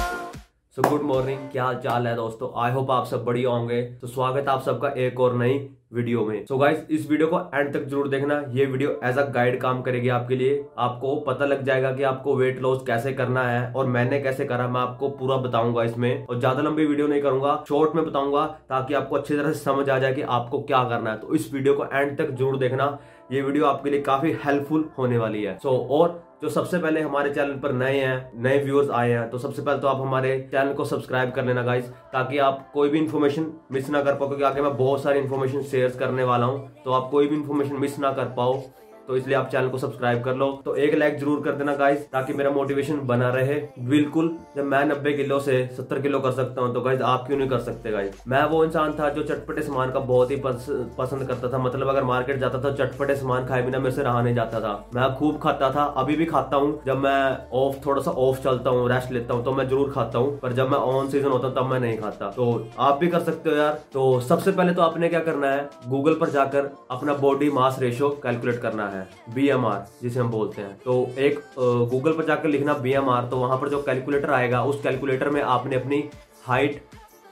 So good morning, क्या हाल चाल है दोस्तों? आई होप आप सब बढ़िया होंगे। तो स्वागत है आप सबका एक और नई वीडियो में। सो गाइस, इस वीडियो को एंड तक जरूर देखना। ये वीडियो एज अ गाइड काम करेगी आपके लिए। आपको पता लग जाएगा कि आपको वेट लॉस कैसे करना है और मैंने कैसे करा। मैं आपको पूरा बताऊंगा इसमें, और ज्यादा लंबी वीडियो नहीं करूंगा, शॉर्ट में बताऊंगा ताकि आपको अच्छी तरह से समझ आ जाए कि आपको क्या करना है। तो इस वीडियो को एंड तक जरूर देखना, ये वीडियो आपके लिए काफी हेल्पफुल होने वाली है। और जो सबसे पहले हमारे चैनल पर नए हैं, नए व्यूअर्स आए हैं, तो सबसे पहले तो आप हमारे चैनल को सब्सक्राइब कर लेना गाइस, ताकि आप कोई भी इन्फॉर्मेशन मिस ना कर पाओ, क्योंकि आगे मैं बहुत सारी इन्फॉर्मेशन शेयर करने वाला हूँ, तो आप कोई भी इन्फॉर्मेशन मिस ना कर पाओ, तो इसलिए आप चैनल को सब्सक्राइब कर लो। तो एक लाइक जरूर कर देना गाइस, ताकि मेरा मोटिवेशन बना रहे। बिल्कुल, जब मैं 90 किलो से 70 किलो कर सकता हूँ, तो गाइस आप क्यों नहीं कर सकते गाइस। मैं वो इंसान था जो चटपटे सामान का बहुत ही पसंद करता था। मतलब अगर मार्केट जाता था, चटपटे सामान खाए बिना मेरे से रहा नहीं जाता था। मैं खूब खाता था, अभी भी खाता हूँ। जब मैं थोड़ा सा ऑफ चलता हूँ, रेस्ट लेता हूँ, तो मैं जरूर खाता हूँ, पर जब मैं ऑन सीजन होता तब मैं नहीं खाता। तो आप भी कर सकते हो यार। तो सबसे पहले तो आपने क्या करना है, गूगल पर जाकर अपना बॉडी मास रेशियो कैलकुलेट करना है, BMR जिसे हम बोलते हैं। तो एक गूगल पर जाकर लिखना BMR, तो वहां पर जो कैलकुलेटर आएगा, उस कैलकुलेटर में आपने अपनी हाइट,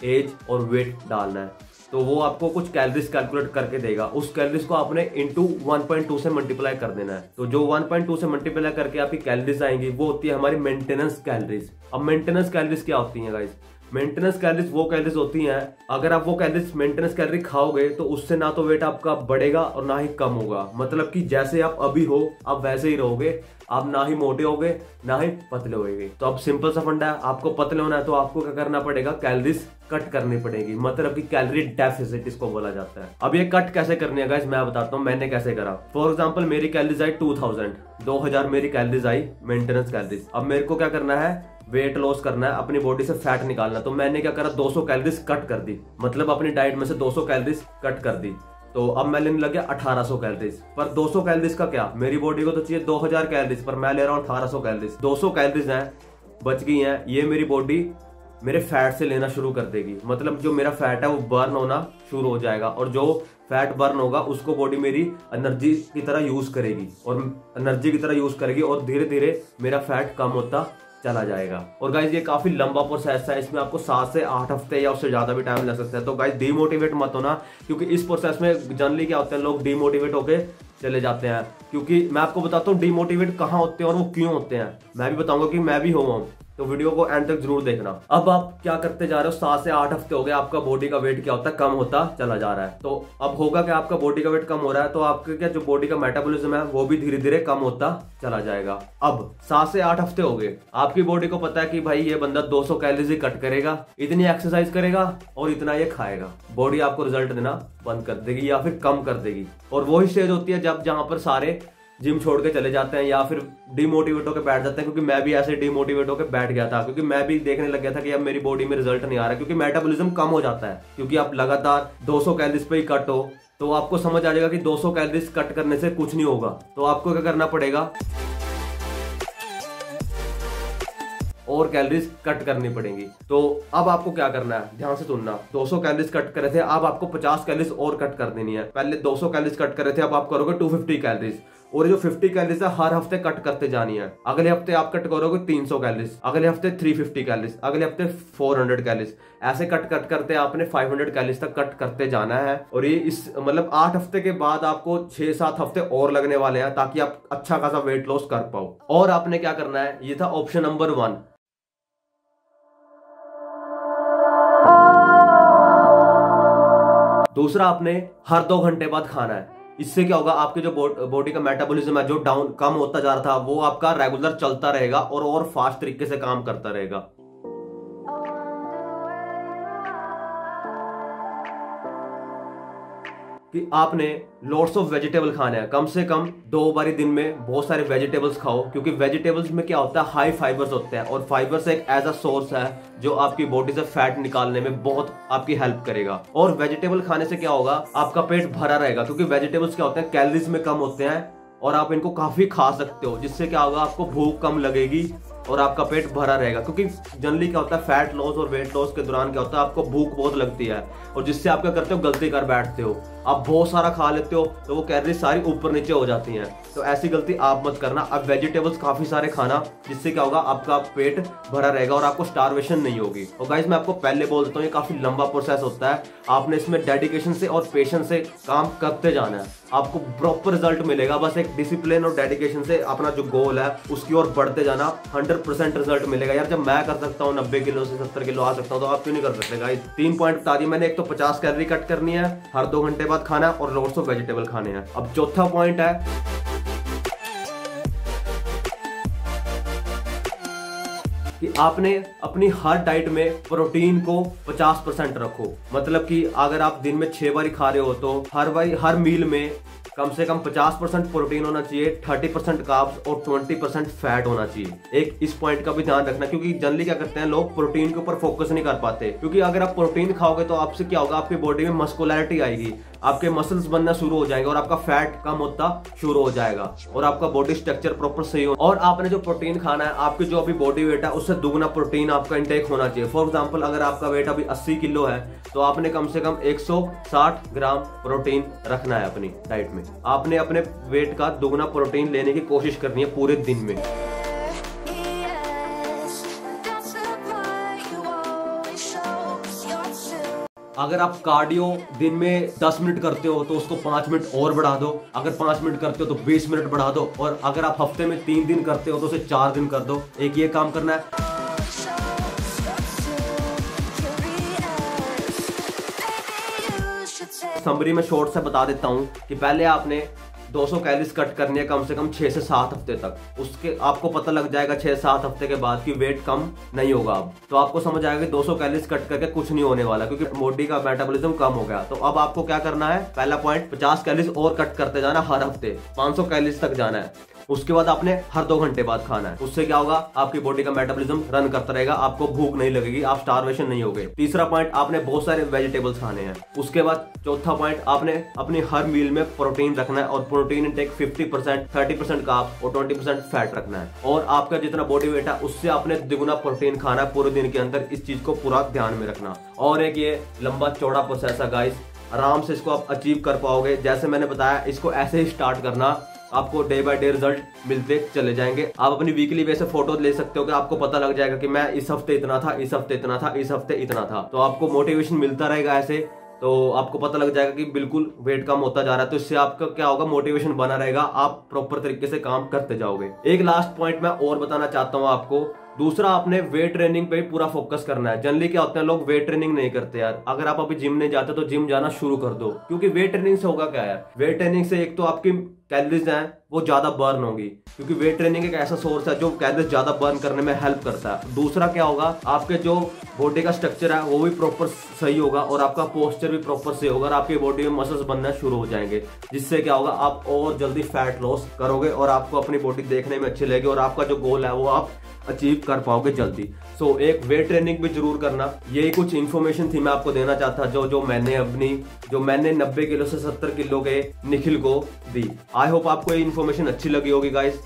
एज और वेट डालना है। तो वो आपको कुछ कैलोरीज कैलकुलेट करके देगा। उस कैलोरीज को आपने इनटू 1.2 से मल्टीप्लाई कर देना है। तो जो 1.2 से मल्टीप्लाई करके आपकी कैलोरीज आएंगी, वो होती है हमारी मेंटेनेंस कैलोरीज। अब मेंटेनेंस कैलोरीज क्या होती है गाइस? मेंटेनेंस कैलोरीज वो कैलोरीज होती हैं, अगर आप वो कैलोरीज मेंटेनेंस कैलोरी खाओगे तो उससे ना तो वेट आपका बढ़ेगा और ना ही कम होगा। मतलब कि जैसे आप अभी हो, आप वैसे ही रहोगे। आप ना ही मोटे होगे ना ही पतले होगे। तो अब सिंपल सा फंडा है, आपको पतले होना है तो आपको क्या करना पड़ेगा, कैलोरीज कट करनी पड़ेगी। मतलब कि कैलोरी डेफिसिट इसको बोला जाता है। अब ये कट कैसे करनी है गाइस, मैं बताता हूँ मैंने कैसे करा। फॉर एग्जाम्पल मेरी कैलोरीज आई 2000 मेरी कैलोरीज आई मेंटेनेंस कैलोरीज। अब मेरे को क्या करना है, वेट लॉस करना है, अपनी बॉडी से फैट निकालना। तो मैंने क्या करा, 200 कैलोरीज कट कर दी। मतलब अपनी डाइट में से 200 कैलोरीज कट कर दी। तो अब मैं लेने लग गया 1800 कैलोरीज। पर 200 कैलोरीज का क्या, मेरी बॉडी को तो चाहिए 2000 कैलोरीज, पर मैं ले रहा हूँ 1800 कैलोरीज। 200 कैलोरीज हैं, बच गई हैं। ये मेरी बॉडी मेरे फैट से लेना शुरू कर देगी। मतलब जो मेरा फैट है वो बर्न होना शुरू हो जाएगा, और जो फैट बर्न होगा उसको बॉडी मेरी एनर्जी की तरह यूज करेगी और धीरे धीरे मेरा फैट कम होता चला जाएगा। और गाइज ये काफी लंबा प्रोसेस है, इसमें आपको 7 से 8 हफ्ते या उससे ज्यादा भी टाइम लग सकता है। तो गाइज डीमोटिवेट मत होना, क्योंकि इस प्रोसेस में जनरली क्या होता है, लोग डीमोटिवेट होके चले जाते हैं। क्योंकि मैं आपको बताता हूँ डीमोटिवेट कहाँ होते हैं और वो क्यों होते हैं, मैं भी बताऊंगा कि मैं भी हुआ हूँ। तो वीडियो को एंड तक जरूर देखना। अब आप क्या करते जा रहे हो, 7 से 8 हफ्ते हो गए, आपका बॉडी का वेट क्या होता है, कम होता चला जा रहा है। तो अब होगा क्या, आपका बॉडी का वेट कम हो रहा है, तो आपके क्या जो बॉडी का मेटाबॉलिज्म है वो भी धीरे धीरे कम होता चला जाएगा। अब 7 से 8 हफ्ते हो गए, आपकी बॉडी को पता है कि भाई ये बंदा 200 कैलोरीज ही कट करेगा, इतनी एक्सरसाइज करेगा और इतना ये खाएगा। बॉडी आपको रिजल्ट देना बंद कर देगी या फिर कम कर देगी। और वही स्टेज होती है जब जहां पर सारे जिम छोड़ के चले जाते हैं या फिर डिमोटिवेट होकर बैठ जाते हैं। क्योंकि मैं भी ऐसे डिमोटिवेट होकर बैठ गया था, क्योंकि मैं भी देखने लग गया था कि अब मेरी बॉडी में रिजल्ट नहीं आ रहा, क्योंकि मेटाबॉलिज्म कम हो जाता है। क्योंकि आप लगातार 200 कैलोरीज पे ही कट हो, तो आपको समझ आ जाएगा कि 200 कैलोरीज कट करने से कुछ नहीं होगा। तो आपको क्या करना पड़ेगा, और कैलोरीज कट करनी पड़ेंगी। तो अब आपको क्या करना है, ध्यान से सुनना। 200 कैलोरीज कट करे थे, अब आपको 50 कैलोरीज और कट कर देनी है। पहले 200 कैलोरीज कट करे थे, अब आप करोगे 250 कैलोरीज। और जो 50 कैलोरीज है हर हफ्ते कट करते जानी है। अगले हफ्ते आप कट करोगे 300 कैलोरीज, अगले हफ्ते 350 कैलोरीज, अगले हफ्ते 400 कैलोरीज। ऐसे कट करते आपने 500 कैलोरीज तक कट करते जाना है। और ये इस मतलब 8 हफ्ते के बाद आपको 6-7 हफ्ते और लगने वाले हैं, ताकि आप अच्छा खासा वेट लॉस कर पाओ। और आपने क्या करना है, ये था ऑप्शन नंबर 1। दूसरा, आपने हर 2 घंटे बाद खाना है। इससे क्या होगा, आपके जो बॉडी का मेटाबॉलिज्म है जो डाउन कम होता जा रहा था, वो आपका रेगुलर चलता रहेगा और फास्ट तरीके से काम करता रहेगा। कि आपने लॉट्स ऑफ वेजिटेबल खाना है, कम से कम 2 बारी दिन में बहुत सारे वेजिटेबल्स खाओ, क्योंकि वेजिटेबल्स में क्या होता है, हाई फाइबर्स होते हैं, और फाइबर्स एक ऐसा सोर्स है जो आपकी बॉडी से फैट निकालने में बहुत आपकी हेल्प करेगा। और वेजिटेबल खाने से क्या होगा, आपका पेट भरा रहेगा, क्योंकि वेजिटेबल्स क्या होते हैं, कैलोरीज में कम होते हैं और आप इनको काफी खा सकते हो, जिससे क्या होगा, आपको भूख कम लगेगी और आपका पेट भरा रहेगा। क्योंकि जनरली क्या होता है, फैट लॉस और वेट लॉस के दौरान क्या होता है, आपको भूख बहुत लगती है, और जिससे आप क्या करते हो, गलती कर बैठते हो, आप बहुत सारा खा लेते हो, तो वो कैलोरी सारी ऊपर नीचे हो जाती हैं। तो ऐसी गलती आप मत करना, आप वेजिटेबल्स काफी सारे खाना, जिससे क्या होगा, आपका पेट भरा रहेगा और आपको स्टार्वेशन नहीं होगी। और गाइस मैं आपको पहले बोल देता हूँ, ये काफी लंबा प्रोसेस होता है, आपने इसमें डेडिकेशन से और पेशेंस से काम करते जाना है, आपको प्रॉपर रिजल्ट मिलेगा। बस एक डिसिप्लिन और डेडिकेशन से अपना जो गोल है उसकी ओर बढ़ते जाना, 100% रिजल्ट मिलेगा। यार जब मैं कर सकता हूँ 90 किलो से 70 किलो आ सकता हूँ, तो आप क्यों नहीं कर सकते गाइस। 3 पॉइंट बता दिए मैंने, एक तो 50 कैलोरी कट करनी है, हर 2 घंटे बाद खाना, और लॉट्स ऑफ वेजिटेबल खाने हैं। अब चौथा पॉइंट है, कि आपने अपनी हर डाइट में प्रोटीन को 50% रखो। मतलब कि अगर आप दिन में 6 बारी खा रहे हो, तो हर मील में कम से कम 50% प्रोटीन होना चाहिए, 30% कार्ब्स और 20% फैट होना चाहिए। एक इस पॉइंट का भी ध्यान रखना, क्योंकि जनरली क्या करते हैं लोग, प्रोटीन के ऊपर फोकस नहीं कर पाते, क्योंकि अगर आप प्रोटीन खाओगे तो आपसे क्या होगा, आपकी बॉडी में मस्कुलरिटी आएगी, आपके मसल्स बनना शुरू हो जाएंगे और आपका फैट कम होता शुरू हो जाएगा और आपका बॉडी स्ट्रक्चर प्रॉपर सही हो। और आपने जो प्रोटीन खाना है, आपके जो अभी बॉडी वेट है उससे दुगना प्रोटीन आपका इंटेक होना चाहिए। फॉर एग्जाम्पल अगर आपका वेट अभी 80 किलो है, तो आपने कम से कम 160 ग्राम प्रोटीन रखना है अपनी डाइट में। आपने अपने वेट का दुगना प्रोटीन लेने की कोशिश करनी है पूरे दिन में। अगर आप कार्डियो दिन में 10 मिनट करते हो, तो उसको 5 मिनट और बढ़ा दो। अगर 5 मिनट करते हो तो 20 मिनट बढ़ा दो। और अगर आप हफ्ते में 3 दिन करते हो, तो उसे 4 दिन कर दो। एक ये काम करना है। समरी में शॉर्ट से बता देता हूँ कि पहले आपने 200 कैलोरीज कट करनी है कम से कम 6 से 7 हफ्ते तक। उसके आपको पता लग जाएगा 6-7 हफ्ते के बाद कि वेट कम नहीं होगा अब, तो आपको समझ आएगा कि 200 कैलोरीज कट करके कुछ नहीं होने वाला, क्योंकि बॉडी का मेटाबॉलिज्म कम हो गया। तो अब आपको क्या करना है, पहला पॉइंट 50 कैलोरीज और कट करते जाना, हर हफ्ते 500 कैलोरीज तक जाना है। उसके बाद आपने हर 2 घंटे बाद खाना है। उससे क्या होगा, आपकी बॉडी का मेटाबॉलिज्म रन करता रहेगा, आपको भूख नहीं लगेगी, आप स्टार्वेशन नहीं होगे। तीसरा पॉइंट, आपने बहुत सारे वेजिटेबल्स खाने हैं। उसके बाद चौथा पॉइंट, आपने अपनी हर मील में प्रोटीन रखना है, और प्रोटीन इंटेक 50%, 30% कार्ब्स और 20% फैट रखना है। और आपका जितना बॉडी वेट है उससे आपने दुगुना प्रोटीन खाना है पूरे दिन के अंदर। इस चीज को पूरा ध्यान में रखना। और एक ये लंबा चौड़ा प्रोसेस है गाइस, आराम से इसको आप अचीव कर पाओगे। जैसे मैंने बताया, इसको ऐसे ही स्टार्ट करना, आपको डे बाय डे रिजल्ट मिलते चले जाएंगे। आप अपनी वीकली बेस से फोटो ले सकते हो, कि आपको पता लग जाएगा कि मैं इस हफ्ते इतना था, इस हफ्ते इतना था, इस हफ्ते इतना था। तो आपको मोटिवेशन मिलता रहेगा ऐसे, तो आपको पता लग जाएगा कि बिल्कुल वेट कम होता जा रहा है। तो इससे आपका क्या होगा, मोटिवेशन बना रहेगा, आप प्रॉपर तरीके से काम करते जाओगे। एक लास्ट पॉइंट मैं और बताना चाहता हूँ आपको। दूसरा, आपने वेट ट्रेनिंग पे पूरा फोकस करना है। जनरली क्या होता है, लोग वेट ट्रेनिंग नहीं करते। यार अगर आप अभी जिम नहीं जाते, तो जिम जाना शुरू कर दो, क्योंकि वेट ट्रेनिंग से होगा क्या है, वेट ट्रेनिंग से एक तो आपकी कैलोरीज हैं वो ज्यादा बर्न होगी, क्योंकि वेट ट्रेनिंग एक ऐसा सोर्स है जो कैलोरीज ज्यादा बर्न करने में हेल्प करता है। दूसरा क्या होगा, आपके जो बॉडी का स्ट्रक्चर है वो भी प्रॉपर सही होगा, और आपका पोस्चर भी प्रॉपर सही होगा, और आपकी बॉडी में मसल्स बनना शुरू हो जाएंगे, जिससे क्या होगा, आप और जल्दी फैट लॉस करोगे, और आपको अपनी बॉडी देखने में अच्छी लगेगी, और आपका जो गोल है वो आप अचीव कर पाओगे जल्दी। सो एक वेट ट्रेनिंग भी जरूर करना। यही कुछ इन्फॉर्मेशन थी मैं आपको देना चाहता, जो मैंने 90 किलो से 70 किलो के निखिल को दी। आई होप आपको ये इन्फॉर्मेशन अच्छी लगी होगी गाइस।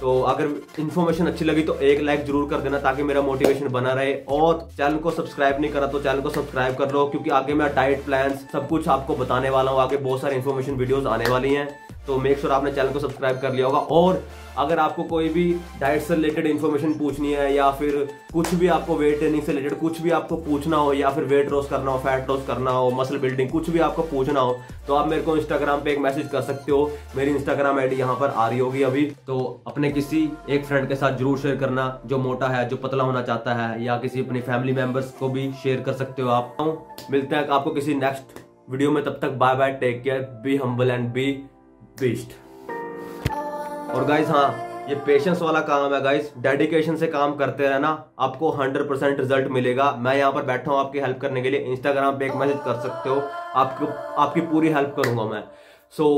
तो अगर इन्फॉर्मेशन अच्छी लगी तो एक लाइक जरूर कर देना, ताकि मेरा मोटिवेशन बना रहे। और चैनल को सब्सक्राइब नहीं करा तो चैनल को सब्सक्राइब कर लो, क्योंकि आगे मैं डाइट प्लान सब कुछ आपको बताने वाला हूँ। आगे बहुत सारे इन्फॉर्मेशन वीडियोज आने वाली हैं, तो मेक श्योर आपने चैनल को सब्सक्राइब कर लिया होगा। और अगर आपको कोई भी डाइट से रिलेटेड इन्फॉर्मेशन पूछनी है, या फिर कुछ भी आपको वेट ट्रेनिंग से रिलेटेड कुछ भी आपको पूछना हो, या फिर वेट लॉस करना हो, फैट लॉस करना हो, मसल बिल्डिंग, कुछ भी आपको पूछना हो, तो आप मेरे को इंस्टाग्राम पे एक मैसेज कर सकते हो। मेरी इंस्टाग्राम आईडी यहाँ पर आ रही होगी अभी। तो अपने किसी एक फ्रेंड के साथ जरूर शेयर करना, जो मोटा है, जो पतला होना चाहता है, या किसी अपने फैमिली मेम्बर्स को भी शेयर कर सकते हो आप। मिलते हैं आपको किसी नेक्स्ट वीडियो में, तब तक bye bye, take care, be humble and be best. और गाइस हाँ, ये पेशेंस वाला काम है गाइस, डेडिकेशन से काम करते रहना, आपको 100% रिजल्ट मिलेगा। मैं यहाँ पर बैठा हूँ आपकी हेल्प करने के लिए, इंस्टाग्राम पे एक मैसेज कर सकते हो, आपको आपकी पूरी हेल्प करूंगा मैं। So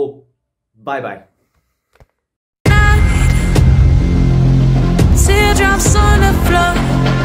bye bye.